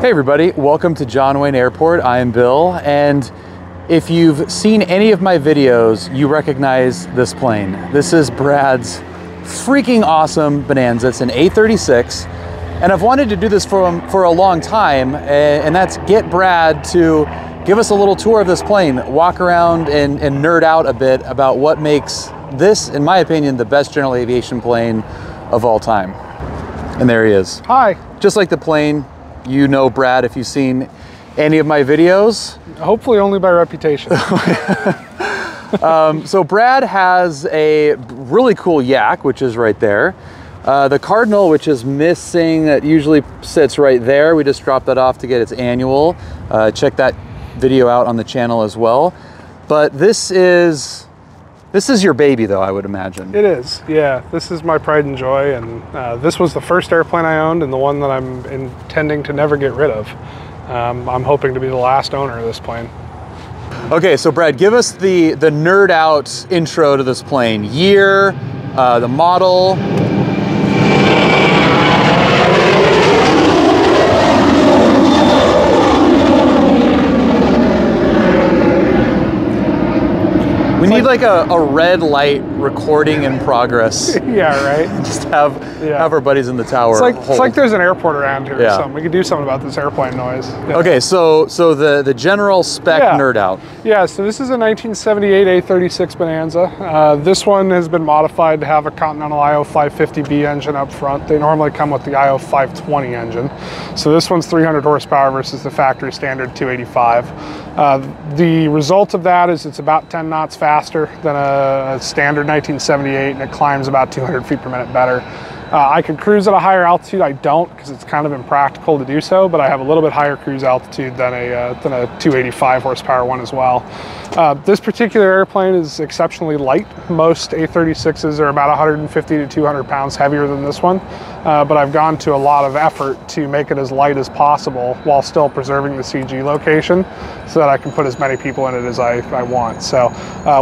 Hey everybody, welcome to John Wayne Airport. I am Bill, and if you've seen any of my videos, you recognize this plane. This is Brad's freaking awesome Bonanza. It's an A36, and I've wanted to do this for a long time, and that's get Brad to give us a little tour of this plane, walk around and nerd out a bit about what makes this, in my opinion, the best general aviation plane of all time. And there he is. Hi. Just like the plane, you know Brad if you've seen any of my videos. Hopefully only by reputation. So Brad has a really cool yak, which is right there. The Cardinal, which is missing, that usually sits right there. We just dropped that off to get its annual. Check that video out on the channel as well. But this is your baby, though, I would imagine. It is, yeah. This is my pride and joy, and this was the first airplane I owned and the one that I'm intending to never get rid of. I'm hoping to be the last owner of this plane. Okay, so Brad, give us the nerd out intro to this plane. Year, the model. We need like a red light recording in progress. Yeah, right. Just have our buddies in the tower. It's like there's an airport around here or something. We could do something about this airplane noise. Yeah. Okay, so the general spec nerd out. Yeah, so this is a 1978 A36 Bonanza. This one has been modified to have a Continental IO 550B engine up front. They normally come with the IO 520 engine. So this one's 300 horsepower versus the factory standard 285. The result of that is it's about 10 knots faster than a standard 1978, and it climbs about 200 feet per minute better. I could cruise at a higher altitude. I don't, because it's kind of impractical to do so, but I have a little bit higher cruise altitude than a 285 horsepower one as well. This particular airplane is exceptionally light. Most A36s are about 150 to 200 pounds heavier than this one, but I've gone to a lot of effort to make it as light as possible while still preserving the CG location so that I can put as many people in it as I want. So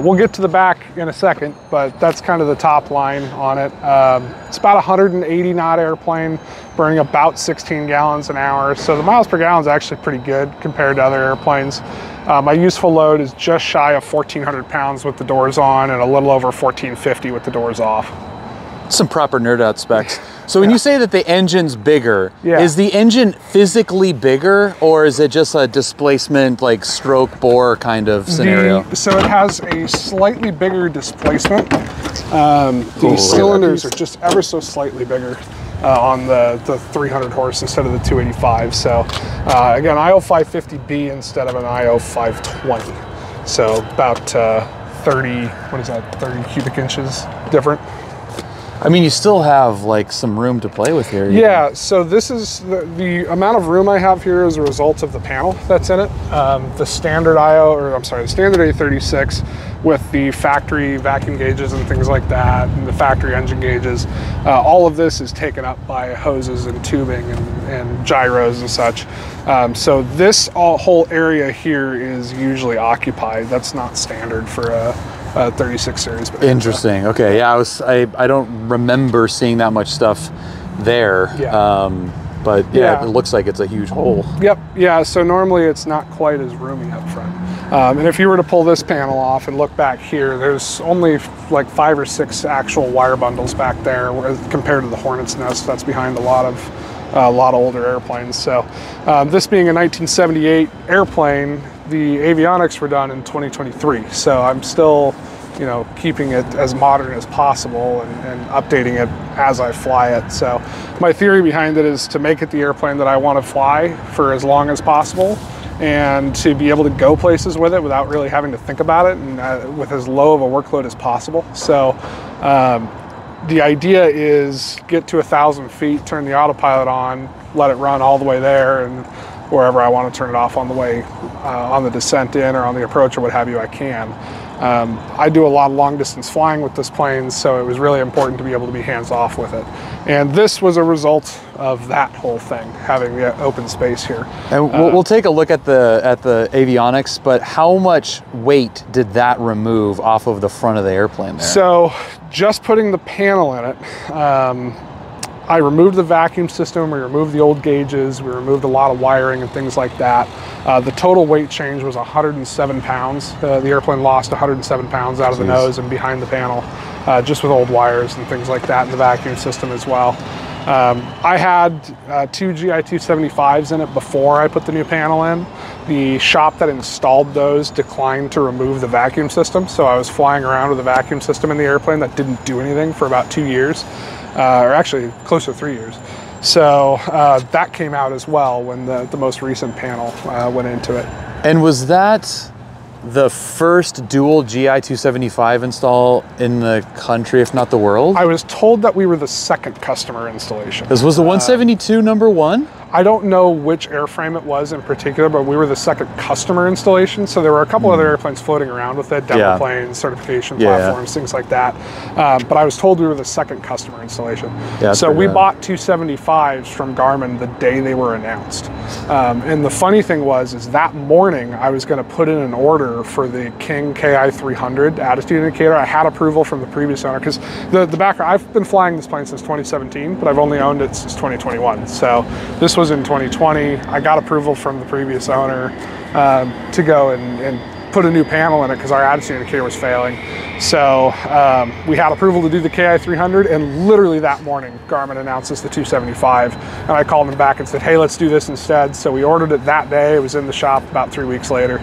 we'll get to the back in a second, but that's kind of the top line on it. It's about 180 knot airplane, burning about 16 gallons an hour. So the miles per gallon is actually pretty good compared to other airplanes. My useful load is just shy of 1,400 pounds with the doors on and a little over 1,450 with the doors off. Some proper nerd out specs. So when you say that the engine's bigger, is the engine physically bigger, or is it just a displacement, like stroke bore kind of scenario? So it has a slightly bigger displacement. The cylinders are just ever so slightly bigger on the 300 horse instead of the 285. So again, IO 550B instead of an IO 520. So about 30 cubic inches different. I mean, you still have like some room to play with here. Yeah, so this is the amount of room I have here is a result of the panel that's in it. The standard standard A36 with the factory vacuum gauges and things like that, and the factory engine gauges. All of this is taken up by hoses and tubing and gyros and such. So this whole area here is usually occupied. That's not standard for a 36 series. Interesting. Okay. Yeah, I don't remember seeing that much stuff there. Yeah. But yeah, it looks like it's a huge hole. Yep. Yeah. So normally it's not quite as roomy up front. And if you were to pull this panel off and look back here, there's only like 5 or 6 actual wire bundles back there compared to the hornet's nest that's behind a lot of older airplanes. So this being a 1978 airplane, the avionics were done in 2023, so I'm still, keeping it as modern as possible and updating it as I fly it. So my theory behind it is to make it the airplane that I want to fly for as long as possible, and to be able to go places with it without really having to think about it, and with as low of a workload as possible. So the idea is get to 1,000 feet, turn the autopilot on, let it run all the way there, and wherever I want to turn it off on the way, on the descent in or on the approach or what have you, I can. I do a lot of long distance flying with this plane, so it was really important to be able to be hands off with it. And this was a result of that whole thing, having the open space here. And we'll take a look at the avionics, but how much weight did that remove off of the front of the airplane there? So just putting the panel in it, I removed the vacuum system, we removed the old gauges, we removed a lot of wiring and things like that. The total weight change was 107 pounds. The airplane lost 107 pounds out of the nose and behind the panel, just with old wires and things like that in the vacuum system as well. I had two GI-275s in it before I put the new panel in. The shop that installed those declined to remove the vacuum system, so I was flying around with a vacuum system in the airplane that didn't do anything for about 2 years, or actually closer to 3 years. So that came out as well when the most recent panel went into it. And was that the first dual GI-275 install in the country, if not the world? I was told that we were the second customer installation. This was the 172 number one? I don't know which airframe it was in particular, but we were the second customer installation. So there were a couple other airplanes floating around with it, demo planes, certification platforms, things like that. But I was told we were the second customer installation. Yeah, so we bought 275s from Garmin the day they were announced. And the funny thing was, is that morning I was gonna put in an order for the King KI-300 attitude indicator. I had approval from the previous owner, because the background, I've been flying this plane since 2017, but I've only owned it since 2021. So this was in 2020. I got approval from the previous owner to go and put a new panel in it because our attitude indicator was failing. So we had approval to do the KI-300, and literally that morning Garmin announces the 275, and I called them back and said, hey, let's do this instead. So we ordered it that day. It was in the shop about 3 weeks later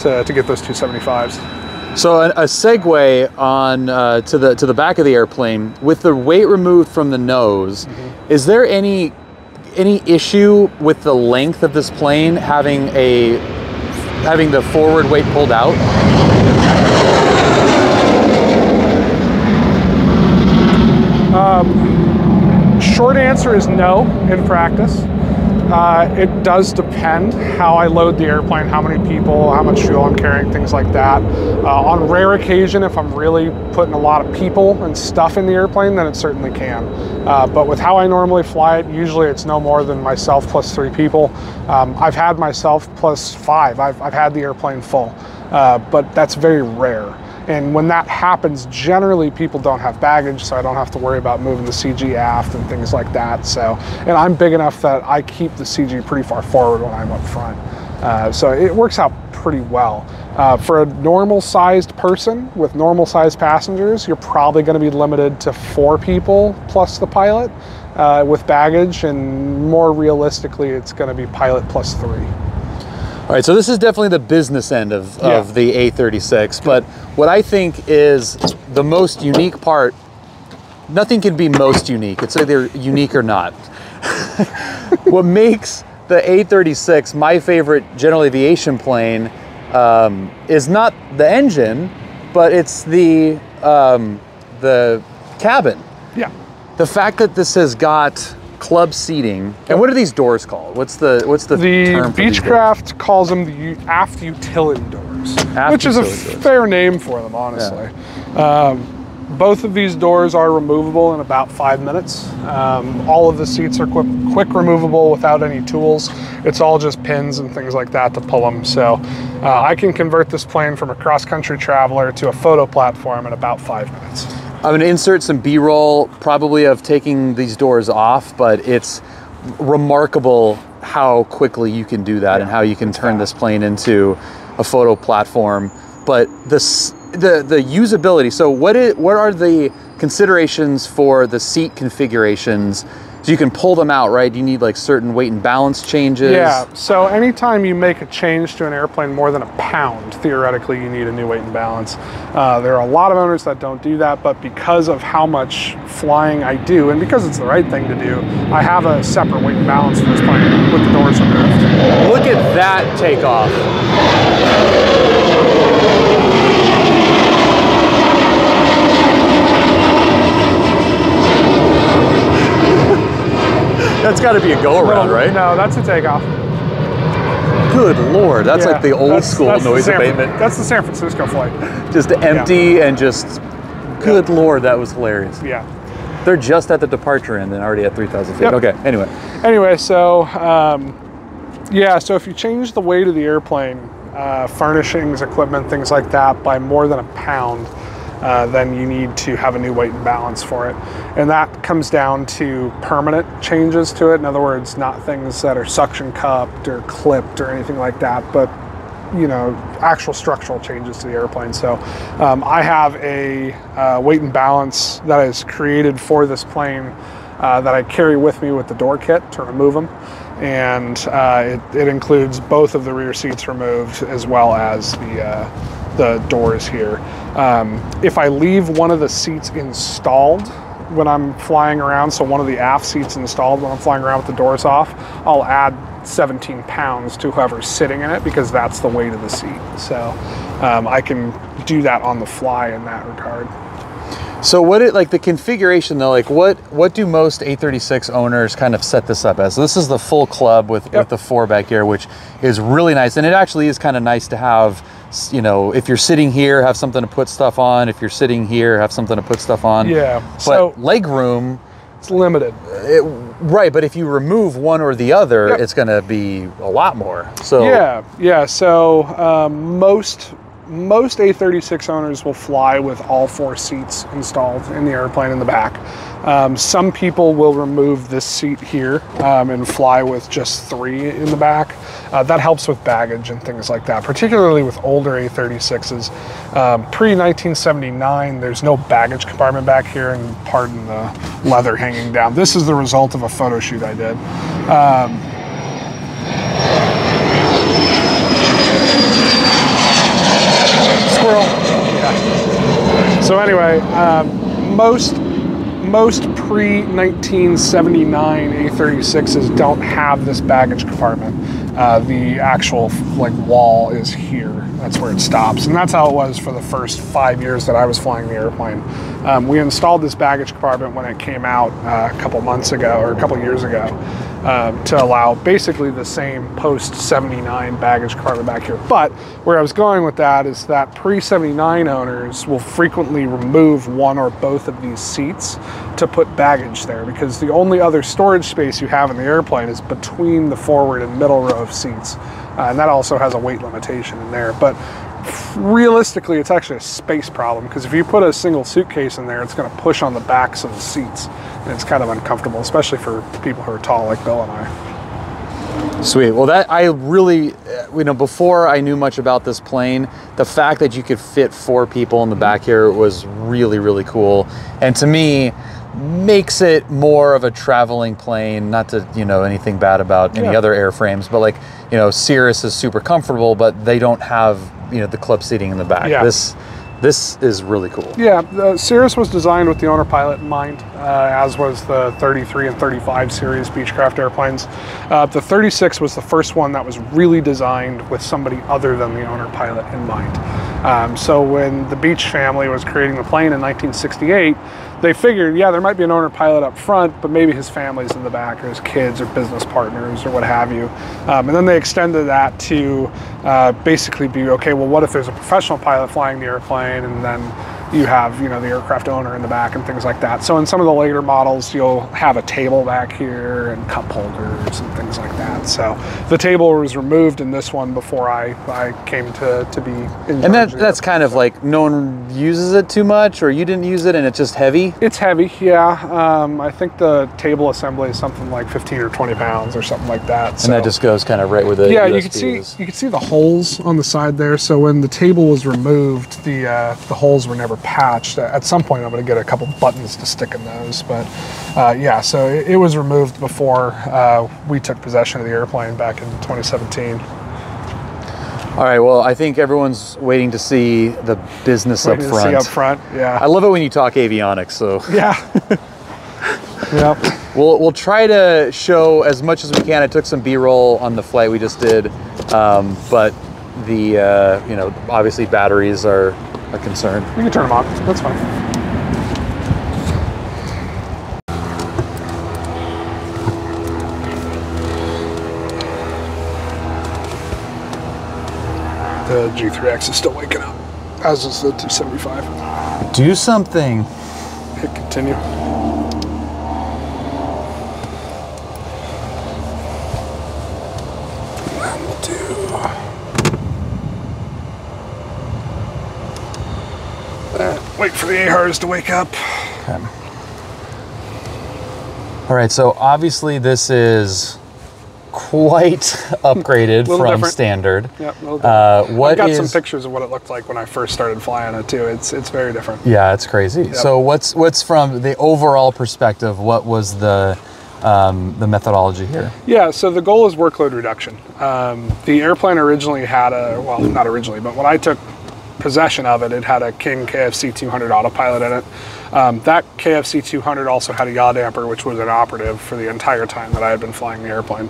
to get those 275s. So a segue on to the back of the airplane, with the weight removed from the nose, is there any issue with the length of this plane having having the forward weight pulled out? Short answer is no in practice. It does depend how I load the airplane, how many people, how much fuel I'm carrying, things like that. On rare occasion, if I'm really putting a lot of people and stuff in the airplane, then it certainly can. But with how I normally fly it, usually it's no more than myself plus 3 people. I've had myself plus 5. I've had the airplane full, but that's very rare. And when that happens, generally people don't have baggage, so I don't have to worry about moving the CG aft and things like that. So, and I'm big enough that I keep the CG pretty far forward when I'm up front. So it works out pretty well. For a normal sized person with normal sized passengers, you're probably gonna be limited to 4 people plus the pilot with baggage, and more realistically, it's gonna be pilot plus 3. All right, so this is definitely the business end of the A36, but what I think is the most unique part, nothing can be most unique, it's either unique or not. What makes the A36 my favorite general aviation plane is not the engine, but it's the cabin. Yeah. The fact that this has got club seating. And what are these doors called? What's the term for these doors? Beechcraft calls them the aft utility doors, which is a fair name for them, honestly. Yeah. Both of these doors are removable in about 5 minutes. All of the seats are quick removable without any tools. It's all just pins and things like that to pull them. So I can convert this plane from a cross-country traveler to a photo platform in about 5 minutes. I'm gonna insert some B-roll probably of taking these doors off, but it's remarkable how quickly you can do that and how you can turn this plane into a photo platform. But the usability, so what are the considerations for the seat configurations? So you can pull them out, right? You need like certain weight and balance changes. Yeah, so anytime you make a change to an airplane more than a pound, theoretically you need a new weight and balance. There are a lot of owners that don't do that, but because of how much flying I do, and because it's the right thing to do, I have a separate weight and balance for this plane with the doors removed. Look at that takeoff. That's got to be a go-around, right? No, that's a takeoff. Good Lord, that's like the old-school noise abatement. That's the San Francisco flight. Just empty and just, good Lord, that was hilarious. Yeah. They're just at the departure end and already at 3,000 feet. Yep. Okay, anyway. Anyway, so, yeah, so if you change the weight of the airplane, furnishings, equipment, things like that, by more than a pound, then you need to have a new weight and balance for it. And that comes down to permanent changes to it. In other words, not things that are suction cupped or clipped or anything like that, but you know, actual structural changes to the airplane. So I have a weight and balance that is created for this plane that I carry with me with the door kit to remove them. And it includes both of the rear seats removed as well as the doors here. If I leave one of the seats installed when I'm flying around, so one of the aft seats installed when I'm flying around with the doors off, I'll add 17 pounds to whoever's sitting in it because that's the weight of the seat. So I can do that on the fly in that regard. So what it, like the configuration though, like what do most A36 owners kind of set this up as? So this is the full club with, with the four back here, which is really nice. And it actually is kind of nice to have, you know, if you're sitting here, have something to put stuff on. If you're sitting here, have something to put stuff on. Yeah. But so leg room, it's limited. Right, but if you remove one or the other, it's going to be a lot more. So so most A36 owners will fly with all four seats installed in the airplane in the back. Some people will remove this seat here and fly with just three in the back. That helps with baggage and things like that, particularly with older A36s. Pre-1979, there's no baggage compartment back here, and pardon the leather hanging down. This is the result of a photo shoot I did. So anyway, most pre-1979 A36s don't have this baggage compartment. The actual like wall is here. That's where it stops. And that's how it was for the first 5 years that I was flying the airplane. We installed this baggage compartment when it came out a couple months ago, or a couple years ago, to allow basically the same post-79 baggage compartment back here. But where I was going with that is that pre-79 owners will frequently remove one or both of these seats to put baggage there, because the only other storage space you have in the airplane is between the forward and middle row of seats. And that also has a weight limitation in there. But realistically, it's actually a space problem, because if you put a single suitcase in there, it's going to push on the backs of the seats. And it's kind of uncomfortable, especially for people who are tall like Bill and I. Sweet. Well, that I really, you know, before I knew much about this plane, the fact that you could fit four people in the back here was really, really cool. And to me, makes it more of a traveling plane, not to, you know, anything bad about any other airframes, but like, you know, Cirrus is super comfortable, but they don't have, you know, the club seating in the back. This is really cool. The Cirrus was designed with the owner pilot in mind, as was the 33 and 35 series Beechcraft airplanes. The 36 was the first one that was really designed with somebody other than the owner pilot in mind. So when the Beech family was creating the plane in 1968, they figured, yeah, there might be an owner pilot up front, but maybe his family's in the back, or his kids, or business partners, or what have you. And then they extended that to basically be, okay, well, what if there's a professional pilot flying the airplane, and then you have, you know, the aircraft owner in the back and things like that. So in some of the later models, you'll have a table back here and cup holders and things like that. So the table was removed in this one before I came to be in. And that's kind of like no one uses it too much, or you didn't use it and it's just heavy? It's heavy, yeah. I think the table assembly is something like 15 or 20 pounds or something like that. So. And that just goes kind of right with the USBs. You can see the holes on the side there. So when the table was removed, the holes were never patched. At some point I'm going to get a couple buttons to stick in those, but yeah, so it was removed before we took possession of the airplane back in 2017. All right, well, I think everyone's waiting to see the business up front. Yeah. I love it when you talk avionics, so. We'll try to show as much as we can. I took some B-roll on the flight we just did, but the, you know, obviously batteries are a concern. You can turn them off, that's fine. The G3X is still waking up, as is the 275. Do something. Hit continue. And we'll do that. Wait for the AHARs to wake up. Okay. All right, so obviously this is quite upgraded from different. Standard. Yeah, I've got some pictures of what it looked like when I first started flying it too. It's very different. Yeah, it's crazy. Yep. So what's from the overall perspective, what was the methodology here? Yeah, so the goal is workload reduction. The airplane originally had a, well, not originally, but when I took possession of it, it had a King KFC 200 autopilot in it. That KFC 200 also had a yaw damper, which was inoperative for the entire time that I had been flying the airplane.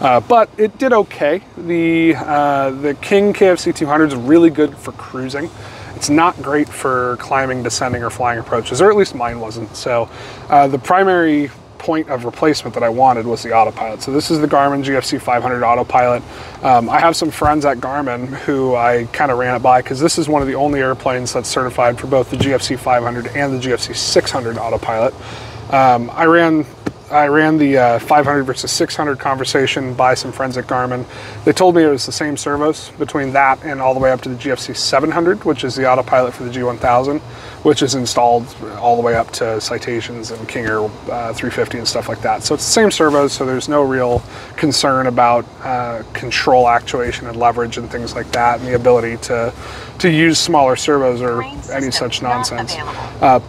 But it did okay. The King KFC 200 is really good for cruising. It's not great for climbing, descending, or flying approaches, or at least mine wasn't. So the primary point of replacement that I wanted was the autopilot. So this is the Garmin GFC 500 autopilot. I have some friends at Garmin who I kind of ran it by because this is one of the only airplanes that's certified for both the GFC 500 and the GFC 600 autopilot. I ran the 500 versus 600 conversation by some friends at Garmin. They told me it was the same servos between that and all the way up to the GFC 700, which is the autopilot for the G1000, which is installed all the way up to Citations and King Air 350 and stuff like that. So it's the same servos, so there's no real concern about control actuation and leverage and things like that, and the ability to use smaller servos or any such nonsense.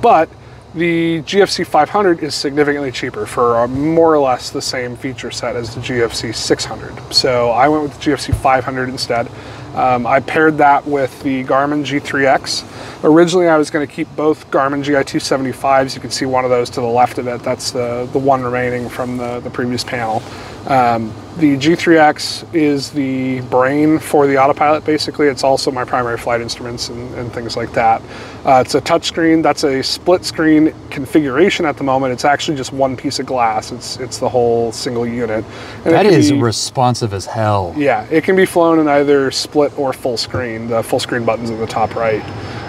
But the GFC 500 is significantly cheaper for more or less the same feature set as the GFC 600. So I went with the GFC 500 instead. I paired that with the Garmin G3X. Originally, I was going to keep both Garmin GI-275s. You can see one of those to the left of it. That's the one remaining from the previous panel. The G3X is the brain for the autopilot, basically. It's also my primary flight instruments and things like that. It's a touchscreen. That's a split screen configuration at the moment. It's actually just one piece of glass. It's the whole single unit. And that is responsive as hell. Yeah, it can be flown in either split or full screen. The full screen button's at the top right.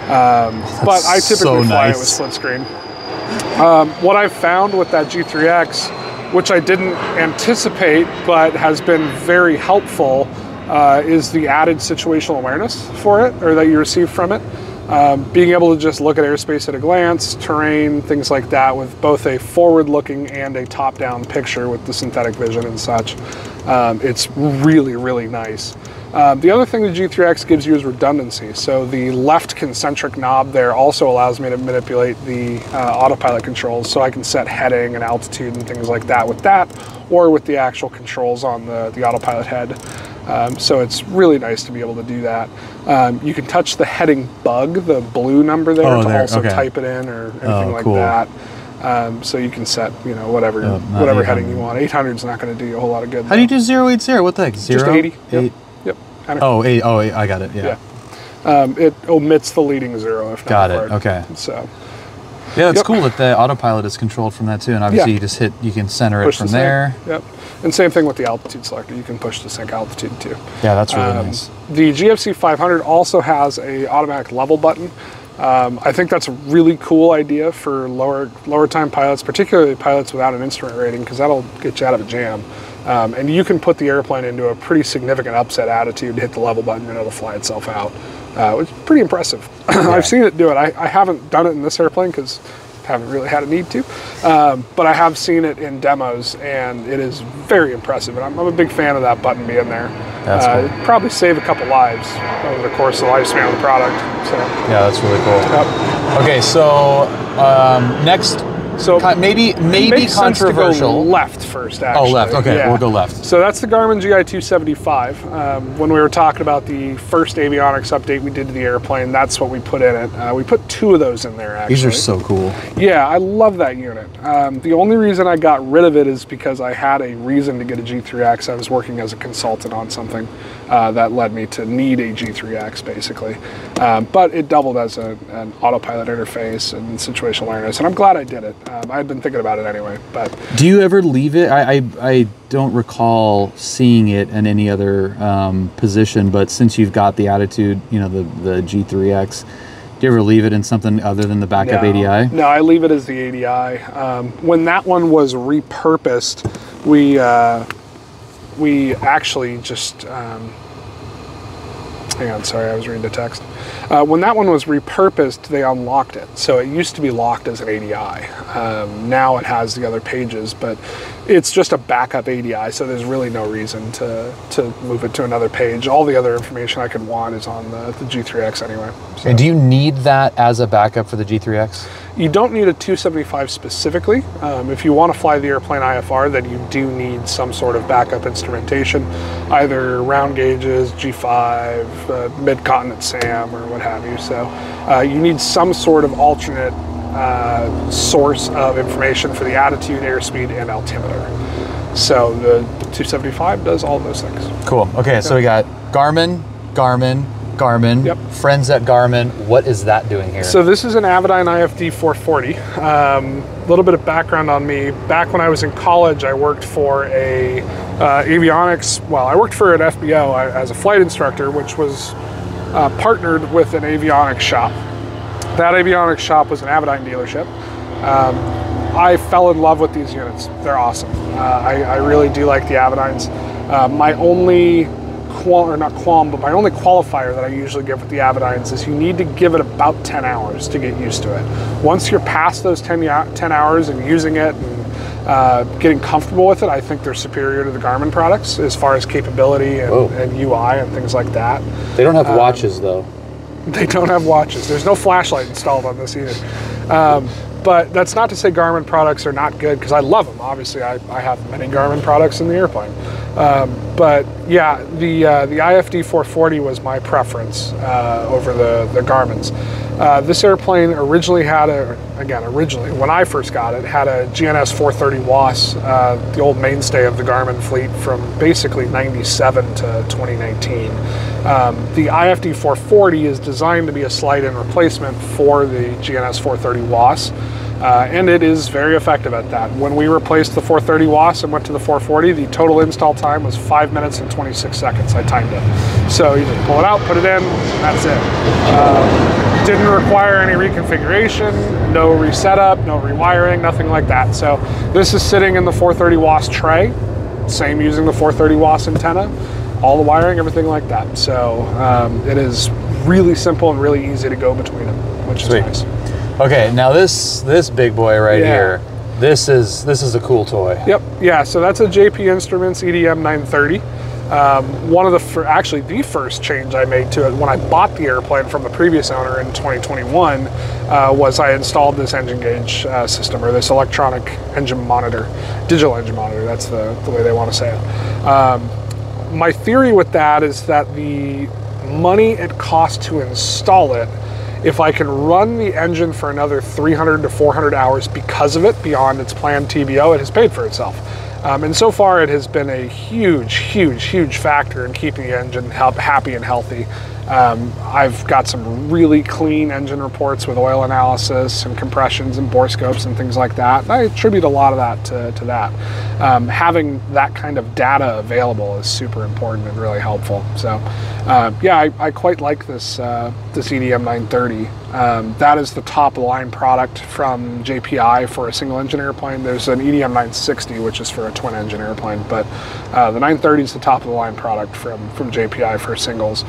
But I typically fly it with split screen. What I've found with that G3X, which I didn't anticipate, but has been very helpful, is the added situational awareness for it, or that you receive from it. Being able to just look at airspace at a glance, terrain, things like that, with both a forward-looking and a top-down picture with the synthetic vision and such. It's really, really nice. The other thing the G3X gives you is redundancy. So the left concentric knob there also allows me to manipulate the autopilot controls, so I can set heading and altitude and things like that with that, or with the actual controls on the autopilot head. So it's really nice to be able to do that. You can touch the heading bug, the blue number there, also type it in or anything like that. So you can set, you know, whatever heading you want. 800 is not going to do you a whole lot of good. How do you do 080? What the heck? Zero? Just 80. Yep. Oh, I got it. Yeah. It omits the leading zero. If not got it. Okay. So. Yeah, it's cool that the autopilot is controlled from that too, and obviously you just hit, you can center push it from there. Yep. And same thing with the altitude selector. You can push the sync altitude too. Yeah, that's really nice. The GFC 500 also has an automatic level button. I think that's a really cool idea for lower time pilots, particularly pilots without an instrument rating, because that'll get you out of a jam. And you can put the airplane into a pretty significant upset attitude, hit the level button, and it'll fly itself out, which is pretty impressive. Yeah. I've seen it do it. I haven't done it in this airplane because I haven't really had a need to, but I have seen it in demos, and it is very impressive. And I'm a big fan of that button being there. That's cool. Probably save a couple lives over the course of the lifespan of the product. So. Yeah, that's really cool. Yep. Okay, so next. So maybe controversial. Left first, actually. Oh, left. Okay, yeah. We'll go left. So that's the Garmin GI-275. When we were talking about the first avionics update we did to the airplane, that's what we put in it. We put two of those in there, actually. These are so cool. Yeah, I love that unit. The only reason I got rid of it is because I had a reason to get a G3X. I was working as a consultant on something that led me to need a G3X, basically. But it doubled as an autopilot interface and situational awareness, and I'm glad I did it. I had been thinking about it anyway, but... Do you ever leave it? I don't recall seeing it in any other position, but since you've got the attitude, you know, the G3X, do you ever leave it in something other than the backup ADI? No, I leave it as the ADI. When that one was repurposed, we actually just... Hang on, sorry, I was reading the text. When that one was repurposed, they unlocked it. So it used to be locked as an ADI. Now it has the other pages, but it's just a backup ADI, so there's really no reason to move it to another page. All the other information I could want is on the G3X anyway. So. And do you need that as a backup for the G3X? You don't need a 275 specifically. If you want to fly the airplane IFR, then you do need some sort of backup instrumentation, either round gauges, G5, mid-continent SAM, or what have you. So you need some sort of alternate source of information for the attitude, airspeed, and altimeter. So the 275 does all those things. Cool. Okay, so we got Garmin, Garmin, yep. Friends at Garmin. What is that doing here? So this is an Avidyne IFD 440. A little bit of background on me. Back when I was in college, I worked for a avionics, well, I worked for an FBO as a flight instructor, which was partnered with an avionics shop. That avionics shop was an Avidyne dealership. I fell in love with these units. They're awesome. I really do like the Avidynes. My only my only qualifier that I usually give with the Avidynes is you need to give it about 10 hours to get used to it. Once you're past those 10 hours and using it and getting comfortable with it, I think they're superior to the Garmin products as far as capability and UI and things like that. They don't have watches though. They don't have watches. There's no flashlight installed on this either. But that's not to say Garmin products are not good, because I love them. Obviously, I have many Garmin products in the airplane. But yeah, the IFD 440 was my preference over the Garmin's. This airplane originally had a, when I first got it, had a GNS 430WAS, the old mainstay of the Garmin fleet from basically 97 to 2019. The IFD 440 is designed to be a slide-in replacement for the GNS 430WAS, and it is very effective at that. When we replaced the 430WAS and went to the 440, the total install time was 5 minutes and 26 seconds. I timed it. So you just pull it out, put it in, and that's it. Didn't require any reconfiguration, no resetup, no rewiring, nothing like that. So this is sitting in the 430 WAS tray, same using the 430 WAS antenna, all the wiring, everything like that. So it is really simple and really easy to go between them, which is nice. Okay, now this big boy right here, this is a cool toy. Yep, yeah, so that's a JP Instruments EDM 930. One of the first change I made to it when I bought the airplane from the previous owner in 2021 was I installed this engine gauge system, or this electronic engine monitor, digital engine monitor, that's the way they want to say it. My theory with that is that the money it costs to install it, if I can run the engine for another 300 to 400 hours because of it beyond its planned TBO, it has paid for itself. And so far it has been a huge, huge, huge factor in keeping the engine happy and healthy. I've got some really clean engine reports with oil analysis and compressions and bore scopes and things like that. And I attribute a lot of that to that. Having that kind of data available is super important and really helpful. So yeah, I quite like this, this EDM 930. That is the top line product from JPI for a single engine airplane. There's an EDM 960, which is for a twin engine airplane, but the 930 is the top of the line product from JPI for singles.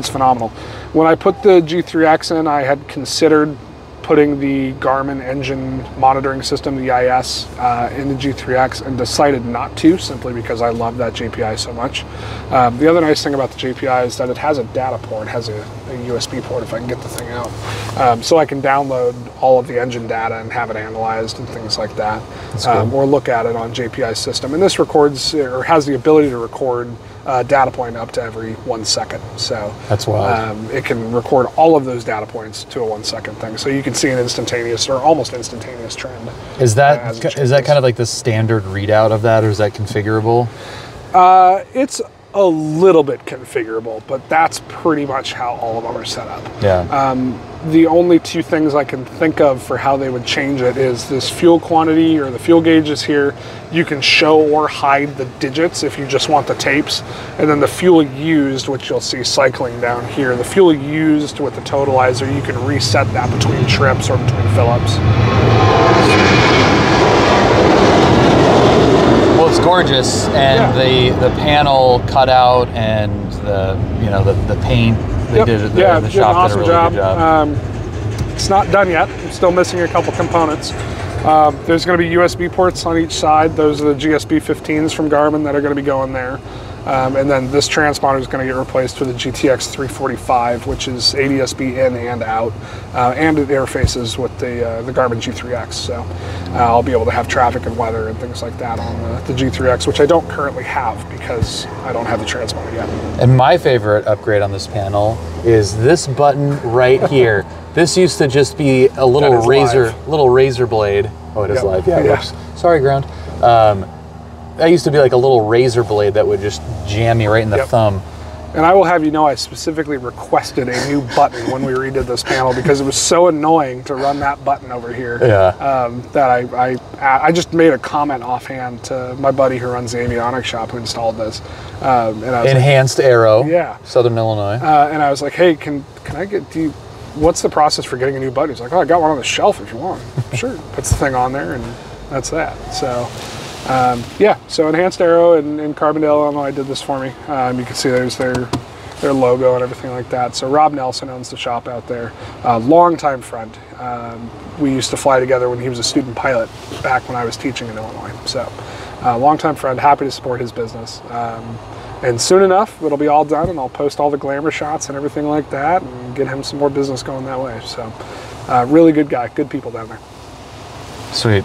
It's phenomenal. When I put the G3X in, I had considered putting the Garmin engine monitoring system, the EIS, in the G3X and decided not to, simply because I love that JPI so much. The other nice thing about the JPI is that it has a data port, it has a USB port if I can get the thing out. So I can download all of the engine data and have it analyzed and things like that, or look at it on JPI system. And this records, or has the ability to record data point up to every 1 second. So that's wild. It can record all of those data points to a 1 second thing. So you can see an instantaneous or almost instantaneous trend. Is that kind of like the standard readout of that, or is that configurable? It's a little bit configurable, but that's pretty much how all of them are set up. Yeah. The only two things I can think of for how they would change it is this fuel quantity, or the fuel gauge is here. You can show or hide the digits if you just want the tapes. And then the fuel used, which you'll see cycling down here, the fuel used with the totalizer, you can reset that between trips or between fill-ups. Well, looks gorgeous, and the panel cutout and the paint. They did the shop did an awesome job. It's not done yet. I'm still missing a couple components. There's going to be USB ports on each side. Those are the GSB 15s from Garmin that are going to be going there. And then this transponder is going to get replaced with a GTX 345, which is ADS-B in and out, and it interfaces with the Garmin G3X. So I'll be able to have traffic and weather and things like that on the G3X, which I don't currently have because I don't have the transponder yet. And my favorite upgrade on this panel is this button right here. This used to just be a little razor blade. Oh, it is live. Yeah, it works. Sorry, ground. That used to be like a little razor blade that would just jam you right in the thumb. And I will have you know, I specifically requested a new button when we redid this panel because it was so annoying to run that button over here. Yeah. That I just made a comment offhand to my buddy who runs the avionics shop who installed this. And I was Enhanced Arrow. Yeah. Southern Illinois. And I was like, hey, can I get what's the process for getting a new button? He's like, oh, I got one on the shelf if you want. Sure. Puts the thing on there, and that's that. So. So Enhanced Arrow in Carbondale, Illinois did this for me. You can see there's their logo and everything like that. So Rob Nelson owns the shop out there, longtime friend. We used to fly together when he was a student pilot back when I was teaching in Illinois. So longtime friend, happy to support his business. And soon enough, it'll be all done, and I'll post all the glamour shots and everything like that and get him some more business going that way. So really good guy, good people down there. Sweet.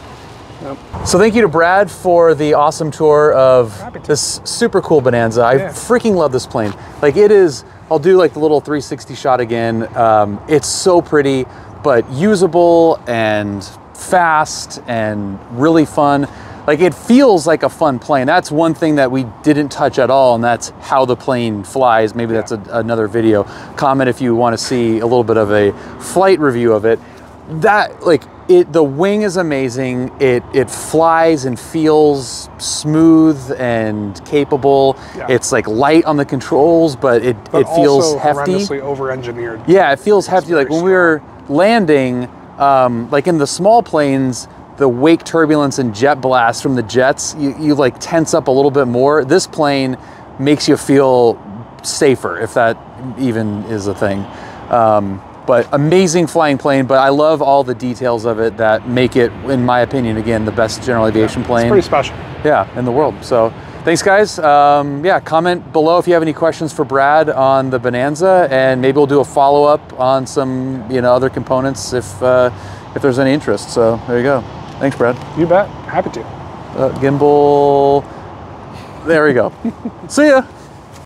Yep. So thank you to Brad for the awesome tour of this super cool Bonanza. I freaking love this plane. Like it is, I'll do like the little 360 shot again. It's so pretty, but usable and fast and really fun. Like it feels like a fun plane. That's one thing that we didn't touch at all, and that's how the plane flies. Maybe that's another video. Comment if you want to see a little bit of a flight review of it. The wing is amazing. It flies and feels smooth and capable. Yeah. It's like light on the controls, but it feels hefty. Also horrendously over-engineered. Yeah, it feels hefty. Like when we were landing, like in the small planes, the wake turbulence and jet blast from the jets, you like tense up a little bit more. This plane makes you feel safer, if that even is a thing. But amazing flying plane, but I love all the details of it that make it, in my opinion, again, the best general aviation plane. It's pretty special. Yeah, in the world. So thanks, guys. Comment below if you have any questions for Brad on the Bonanza, and maybe we'll do a follow-up on some other components if there's any interest. So there you go. Thanks, Brad. You bet. Happy to. Gimbal. There we go. See ya.